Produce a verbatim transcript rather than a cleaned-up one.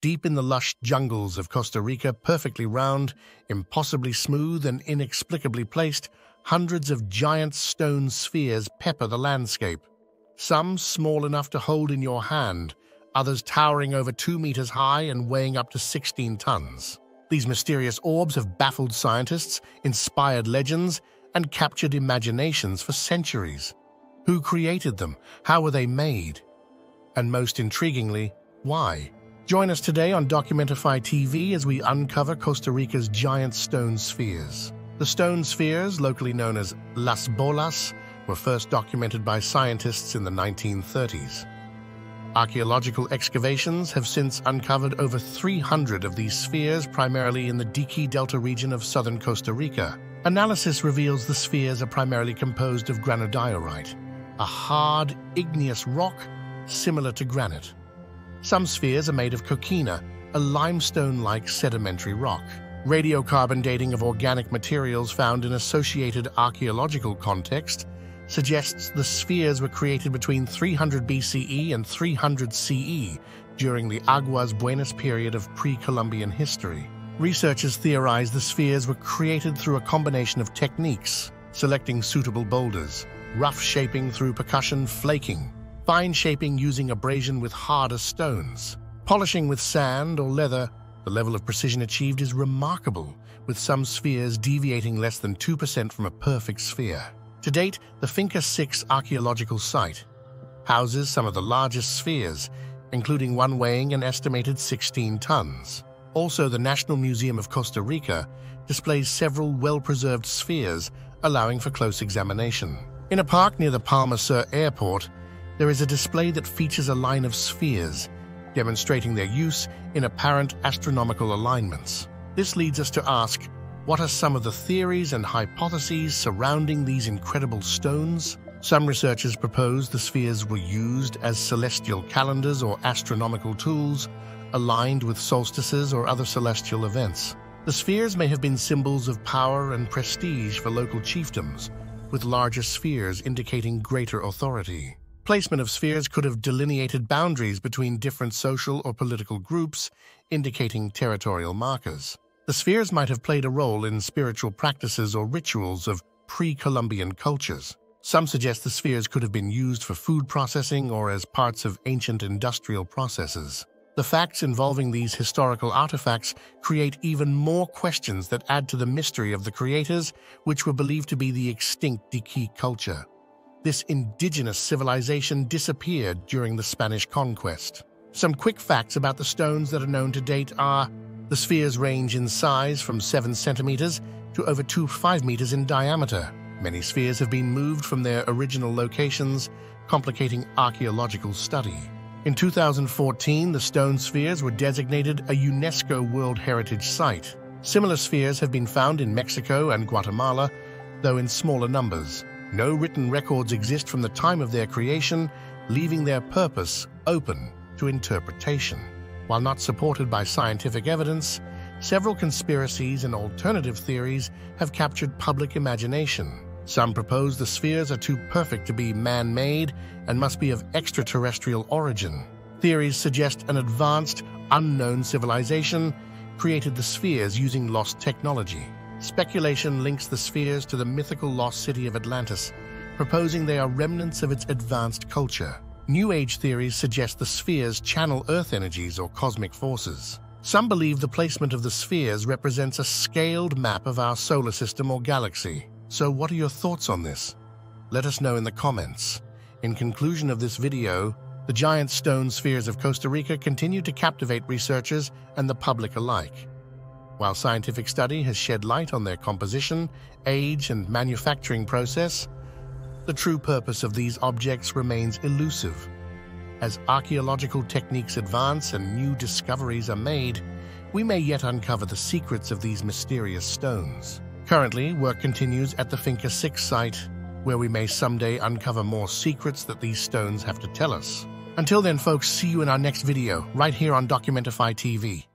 deep in the lush jungles of Costa Rica, perfectly round, impossibly smooth, and inexplicably placed, hundreds of giant stone spheres pepper the landscape, some small enough to hold in your hand, others towering over two meters high and weighing up to sixteen tons. These mysterious orbs have baffled scientists, inspired legends, and captured imaginations for centuries. Who created them? How were they made? And most intriguingly, why? Join us today on Documentify T V as we uncover Costa Rica's giant stone spheres. The stone spheres, locally known as Las Bolas, were first documented by scientists in the nineteen thirties. Archaeological excavations have since uncovered over three hundred of these spheres, primarily in the Diquís Delta region of southern Costa Rica. Analysis reveals the spheres are primarily composed of granodiorite, a hard, igneous rock similar to granite. Some spheres are made of coquina, a limestone-like sedimentary rock. Radiocarbon dating of organic materials found in associated archaeological context suggests the spheres were created between three hundred B C E and three hundred C E during the Aguas Buenas period of pre-Columbian history. Researchers theorize the spheres were created through a combination of techniques, selecting suitable boulders, rough shaping through percussion, flaking, fine shaping using abrasion with harder stones, polishing with sand or leather. The level of precision achieved is remarkable, with some spheres deviating less than two percent from a perfect sphere. To date, the Finca six archaeological site houses some of the largest spheres, including one weighing an estimated sixteen tons. Also, the National Museum of Costa Rica displays several well-preserved spheres, allowing for close examination. In a park near the Palma Sur Airport, there is a display that features a line of spheres, demonstrating their use in apparent astronomical alignments. This leads us to ask, what are some of the theories and hypotheses surrounding these incredible stones? Some researchers propose the spheres were used as celestial calendars or astronomical tools, aligned with solstices or other celestial events. The spheres may have been symbols of power and prestige for local chiefdoms, with larger spheres indicating greater authority. Placement of spheres could have delineated boundaries between different social or political groups, indicating territorial markers. The spheres might have played a role in spiritual practices or rituals of pre-Columbian cultures. Some suggest the spheres could have been used for food processing or as parts of ancient industrial processes. The facts involving these historical artifacts create even more questions that add to the mystery of the creators, which were believed to be the extinct Diquís culture. This indigenous civilization disappeared during the Spanish conquest. Some quick facts about the stones that are known to date are: the spheres range in size from seven centimeters to over two point five meters in diameter. Many spheres have been moved from their original locations, complicating archaeological study. In two thousand fourteen, the stone spheres were designated a UNESCO World Heritage Site. Similar spheres have been found in Mexico and Guatemala, though in smaller numbers. No written records exist from the time of their creation, leaving their purpose open to interpretation. While not supported by scientific evidence, several conspiracies and alternative theories have captured public imagination. Some propose the spheres are too perfect to be man-made and must be of extraterrestrial origin. Theories suggest an advanced, unknown civilization created the spheres using lost technology. Speculation links the spheres to the mythical lost city of Atlantis, proposing they are remnants of its advanced culture. New Age theories suggest the spheres channel Earth energies or cosmic forces. Some believe the placement of the spheres represents a scaled map of our solar system or galaxy. So what are your thoughts on this? Let us know in the comments. In conclusion of this video, the giant stone spheres of Costa Rica continue to captivate researchers and the public alike. While scientific study has shed light on their composition, age, and manufacturing process, the true purpose of these objects remains elusive. As archaeological techniques advance and new discoveries are made, we may yet uncover the secrets of these mysterious stones. Currently, work continues at the Finca six site, where we may someday uncover more secrets that these stones have to tell us. Until then, folks, see you in our next video, right here on Documentify T V.